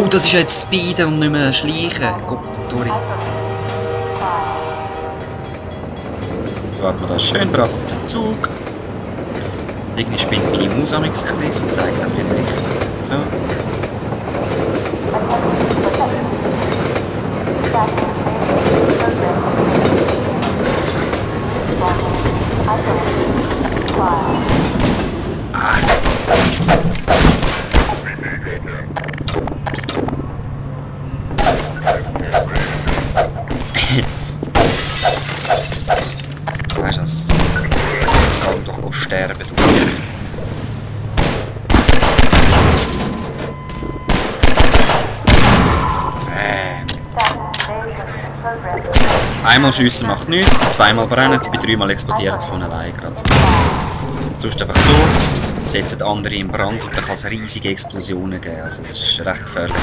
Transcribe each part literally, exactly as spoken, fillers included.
Oh, das ist jetzt Speed und nicht mehr schleichen. Kopfverdurri. Jetzt warten wir da schön brav auf den Zug. Irgendwie spinnt meine Maus am X ein bisschen, zeigt einfach in die Richtung. So. So. Ah. Weißt du was? Kann doch auch sterben, du Viech. Einmal schiessen macht nichts, zweimal brennen es, bei dreimal explodieren es von allein gerade. Sonst einfach so, setzen andere in Brand und dann kann es riesige Explosionen geben. Also es ist recht gefährlich.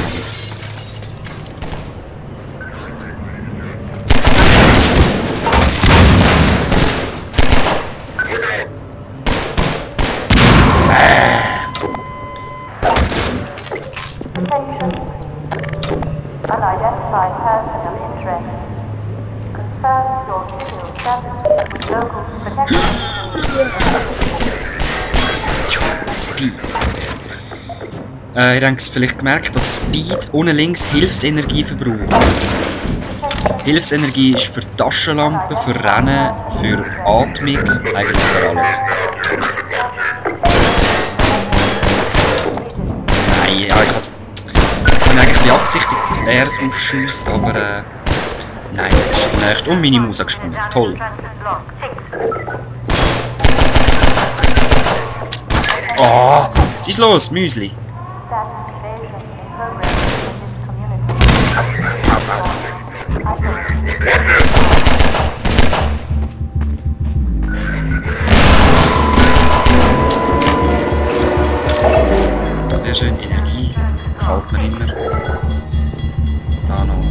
Äh, ihr habt es vielleicht gemerkt, dass Speed ohne links Hilfsenergie verbraucht. Hilfsenergie ist für Taschenlampen, für Rennen, für Atmung, eigentlich für alles. Nein, ja, ich hab's... Ich habe eigentlich beabsichtigt, dass er es aufschüsst, aber... Äh, nein, jetzt ist der nächste und meine Maus gesprungen. Toll. Oh, was ist los, Müsli? Sehr schön, Energie gefällt mir immer. Da noch.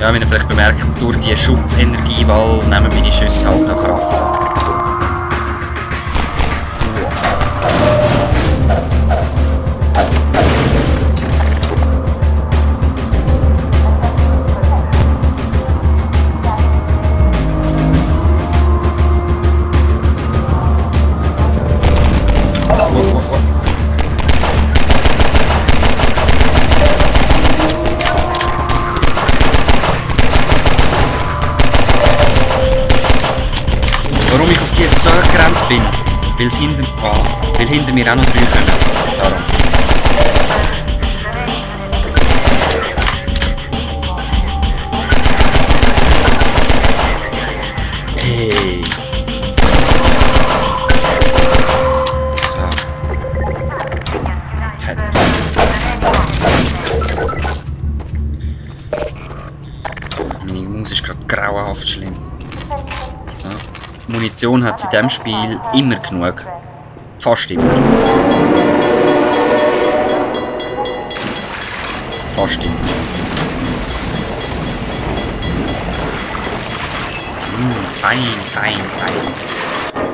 Ja, wenn ihr vielleicht bemerkt, durch die Schutzenergiewall nehmen meine Schüsse halt auch Kraft an. Warum ich auf die zurückgerannt bin, weil's hinter, oh, weil hinter mir auch noch drei kommen. Darum. Hey. So. Hätten's. Meine Maus ist gerade grauenhaft schlimm. So. Munition hat sie in diesem Spiel immer genug. Fast immer. Fast immer. Mm, fein, fein, fein.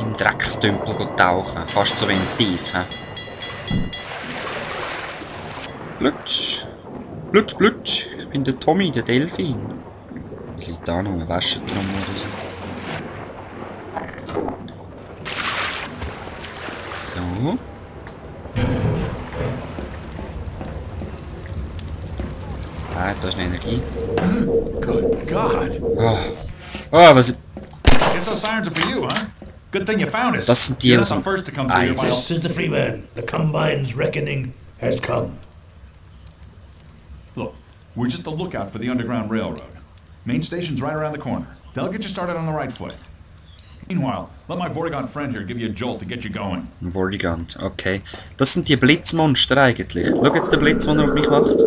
Im Dreckstümpel geht tauchen. Fast so wie ein Thief. He? Blutsch. Blutsch, blutsch. Ich bin der Tommy, der Delfin. Ich liege da noch eine Wäsche drum oder so. So. Ah, da ist eine Energie. Good God. Oh. Oh, was... Das sind die aus dem Eis. The Combine's reckoning has come. Look, we're just a lookout for the Underground Railroad. Main station's right around the corner. They'll get you started on the right foot. Meanwhile, let my Vortigaunt friend here give you a jolt to get you going. Vortigaunt, okay. Das sind die Blitzmonster eigentlich. Schau jetzt den Blitz, den er auf mich macht.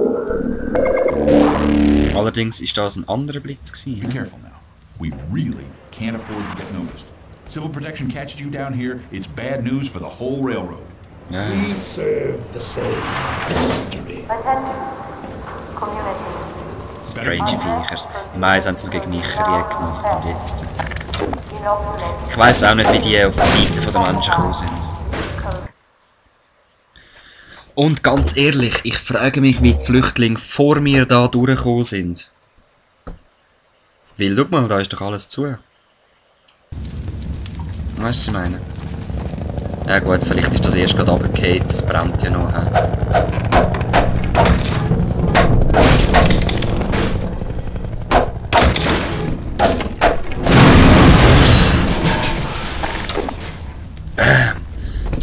Allerdings ist das ein anderer Blitz gewesen. Be careful now. We really can't afford to get noticed. Civil Protection catches you down here. It's bad news for the whole railroad. Ja. We serve the same history. Strange Viechers. Im Eis haben sie gegen mich Krieg gemacht und jetzt. Ich weiss auch nicht, wie die auf der Seite der Menschen gekommen sind. Und ganz ehrlich, ich frage mich, wie die Flüchtlinge vor mir da durchgekommen sind. Weil, schau mal, da ist doch alles zu. Weißt du, was ich meine? Ja gut, vielleicht ist das erst gerade runtergefallen, das brennt ja noch.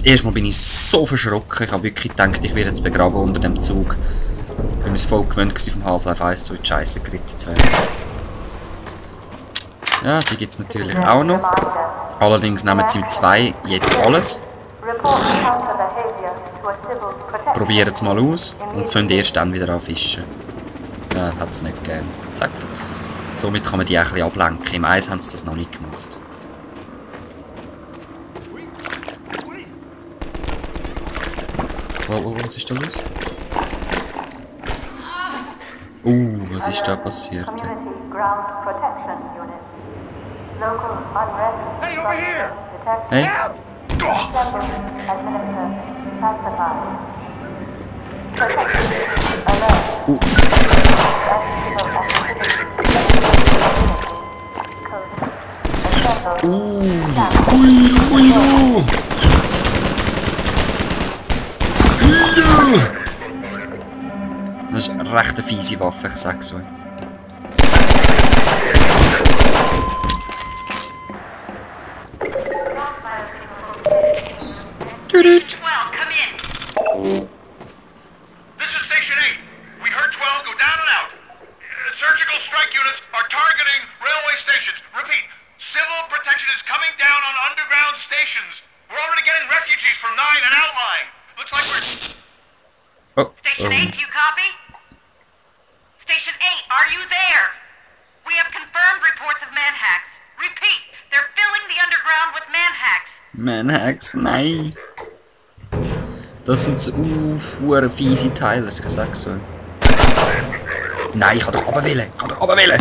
Erstmal bin ich so verschrocken, ich habe wirklich gedacht, ich werde jetzt begraben unter dem Zug. Ich bin mir voll gewöhnt gewesen, vom Half-Life eins so in die Scheiße geritten zu werden. Ja, die gibt es natürlich auch noch. Allerdings nehmen sie im zwei jetzt alles. Probieren es mal aus und fangen erst dann wieder an fischen. Ja, das hat es nicht gegeben. Zack. Somit kann man die auch ein bisschen ablenken. Im eins haben sie das noch nicht gemacht. Oh, oh, was ist da los? Uh, was ist da passiert? Hey! Uh. Uh. Ui, ui, ui. Das ist eine recht fiese Waffe, ich sag's euch. Tüdüt! Manhacks, nein! Das sind so uh, fiese Teile, ich sag's so. Nein, ich kann doch runter wollen! Ich kann doch runter wollen!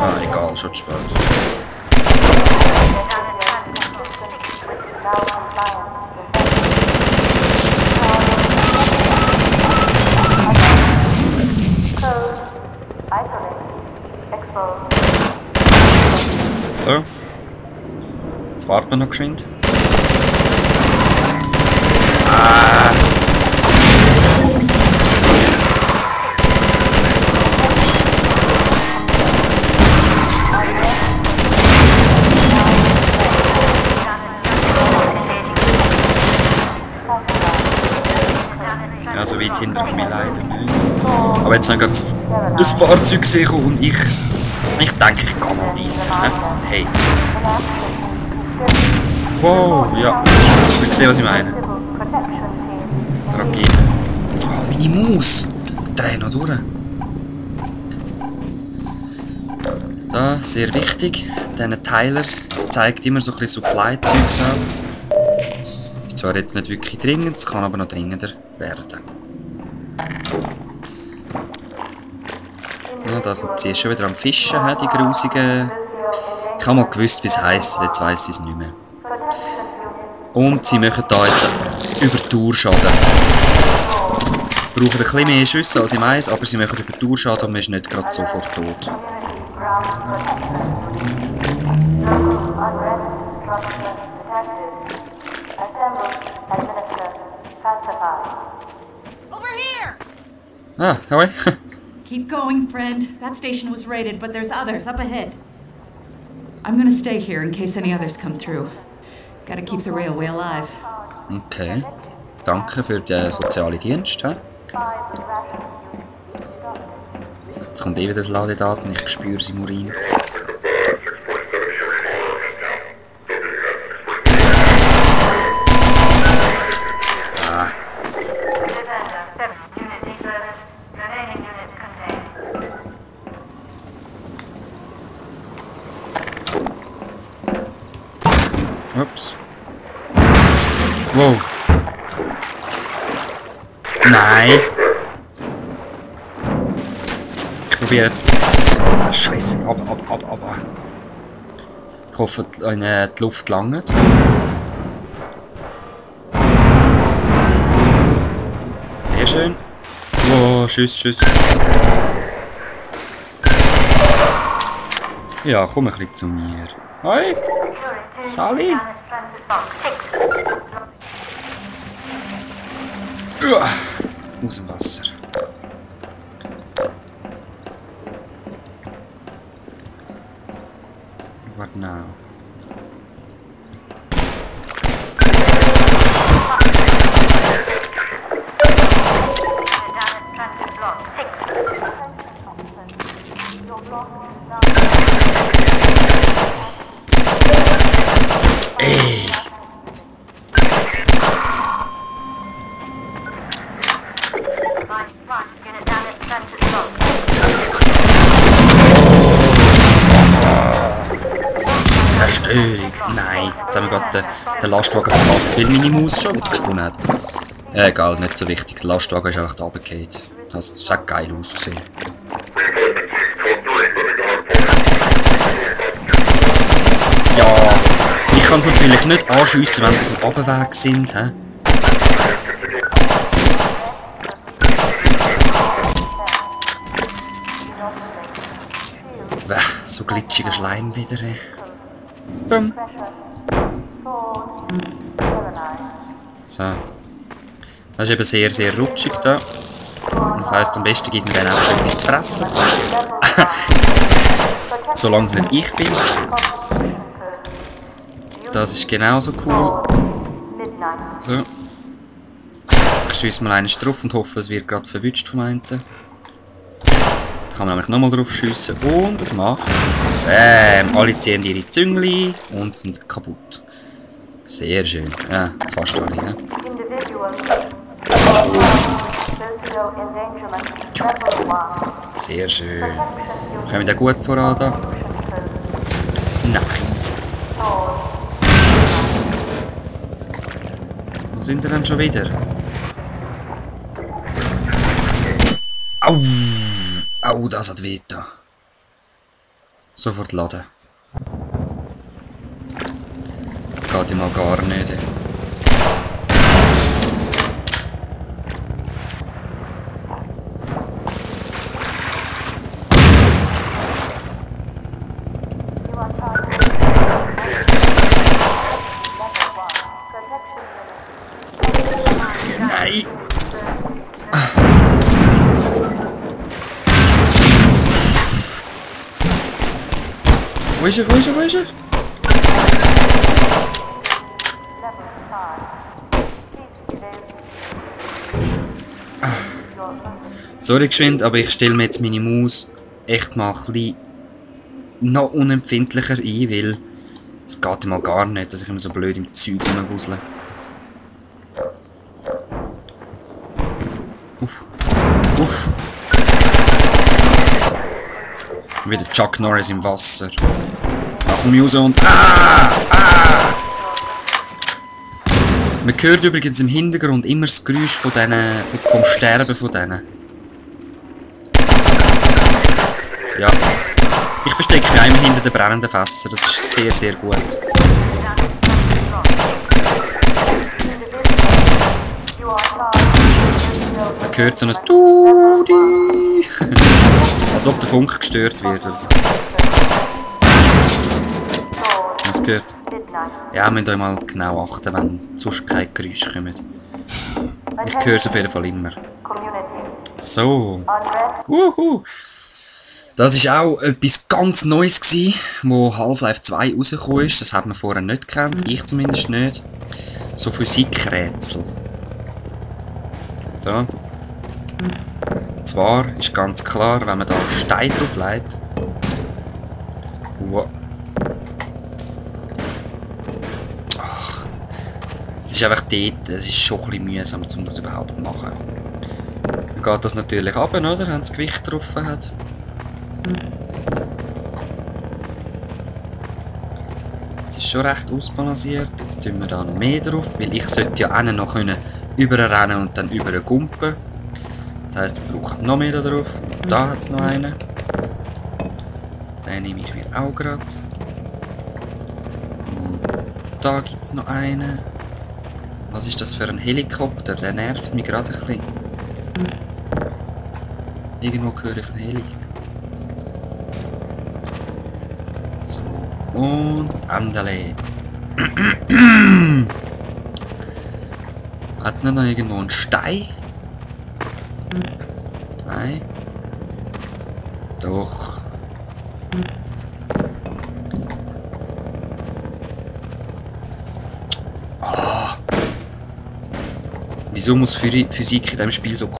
Ah, egal, schon zu spät. So. Jetzt warten wir noch geschwind. Ah. Ja, so weit hinter mir leider nicht. Aber jetzt haben wir gerade das Fahrzeug gesehen und ich... Ich denke, ich kann mal weiter. Hey. Wow, ja. Ich sehe, was ich meine. Tragödie. Oh, meine Maus. Dreh noch durch. Da, sehr wichtig. Diesen Teilers, das zeigt immer so ein bisschen Supply-Zeugs ab. Ist zwar jetzt nicht wirklich dringend, es kann aber noch dringender werden. Ja, da sind sie schon wieder am Fischen, die grusigen. Ich habe mal gewusst, wie es heisst, jetzt weiss ich es nicht mehr. Und sie machen da jetzt Übertourschaden. Brauchen ein bisschen mehr Schüsse als im Eis, aber sie machen Übertourschaden und man ist nicht gerade sofort tot. Ah, hoi. Keep going, friend. That station was raided, but there's others up ahead. I'm gonna stay here in case any others come through. Gotta keep the railway alive. Okay. Danke für den sozialen Dienst. He? Jetzt kommt eh wieder das Ladedaten, ich spüre sie im Urin. Ups. Wow. Nein. Ich probiere jetzt. Scheiße, aber, aber, aber, aber. Ich hoffe, eine die Luft langt. Sehr schön. Wow, tschüss, tschüss. Ja, komm ein bisschen zu mir. Hi! Sally! Uah, aus dem Wasser. What now? Nein, jetzt haben wir gerade den Lastwagen verpasst, weil meine Maus schon gesponnen hat. Egal, nicht so wichtig. Der Lastwagen ist einfach da runtergefallen. Das hat geil ausgesehen. Ja, ich kann es natürlich nicht anschiessen, wenn sie vom Obenweg sind. He? So glitschiger Schleim wieder. Ey. Bum. So. Das ist eben sehr, sehr rutschig da. Das heisst, am besten gibt man dann auch etwas zu fressen. Solange es nicht ich bin. Das ist genauso cool. So. Ich schiesse mal einen drauf und hoffe, es wird gerade verwünscht vom einen. Kann man nämlich nochmal drauf schiessen und das macht. Bäm! Alle ziehen ihre Züngli und sind kaputt. Sehr schön. Ja, fast alle, ne? Sehr schön. Kommen wir da gut voran da? Nein! Wo sind wir denn schon wieder? Au! Au, das hat weh da. Sofort laden. Geht ihm mal gar nicht. Ey. Nein! Wo ist er, wo ist er, wo ist er? Ah. Sorry geschwind, aber ich stelle mir jetzt meine Maus echt mal ein bisschen noch unempfindlicher ein, weil es geht mal gar nicht, dass ich immer so blöd im Zeug rumwusle. Uff, uff. Wieder Chuck Norris im Wasser. Da komme ich raus und... Ah! Ah! Man hört übrigens im Hintergrund immer das Geräusch von denen, vom, vom Sterben von denen. Ja. Ich verstecke mich immer hinter den brennenden Fässern. Das ist sehr, sehr gut. Man hört so ein Tudi, als ob der Funk gestört wird oder so. Das gehört. Ja, wir müssen euch mal genau achten, wenn sonst keine Geräusche kommen. Ich höre es auf jeden Fall immer. So. Uhu. Das war auch etwas ganz Neues, gewesen, wo Half-Life zwei rausgekommen ist. Das hat man vorher nicht gekannt, ich zumindest nicht. So Physikrätsel. So. Und zwar ist ganz klar, wenn man da Stein drauf legt. Wow. Ach. Das ist einfach dort, es ist schon ein bisschen mühsam, um das überhaupt zu machen. Dann geht das natürlich runter, oder? Wenn das Gewicht drauf hat. Jetzt ist schon recht ausbalanciert. Jetzt tun wir da noch mehr drauf, weil ich sollte ja einen noch können überrennen und dann über den Gumpen. Das heisst, es braucht noch mehr da drauf. Und da hat es noch einen. Den nehme ich mir auch gerade. Und da gibt es noch einen. Was ist das für ein Helikopter? Der nervt mich gerade ein bisschen. Irgendwo höre ich einen Heli. So, und andale. Hat es nicht noch irgendwo einen Stein? Nein. Doch. Oh. Wieso muss Physik in diesem Spiel so